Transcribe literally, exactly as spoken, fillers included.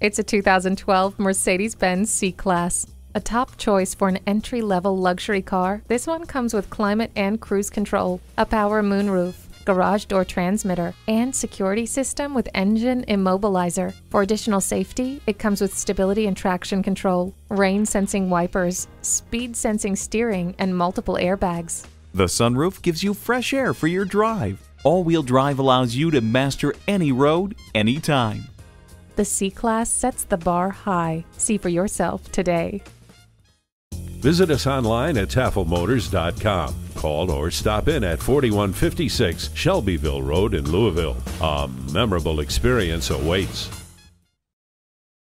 It's a two thousand twelve Mercedes-Benz C-Class. A top choice for an entry-level luxury car, this one comes with climate and cruise control, a power moonroof, garage door transmitter, and security system with engine immobilizer. For additional safety, it comes with stability and traction control, rain-sensing wipers, speed-sensing steering, and multiple airbags. The sunroof gives you fresh air for your drive. All-wheel drive allows you to master any road, anytime. The C-Class sets the bar high. See for yourself today. Visit us online at tafel motors dot com. Call or stop in at forty-one fifty-six Shelbyville Road in Louisville. A memorable experience awaits.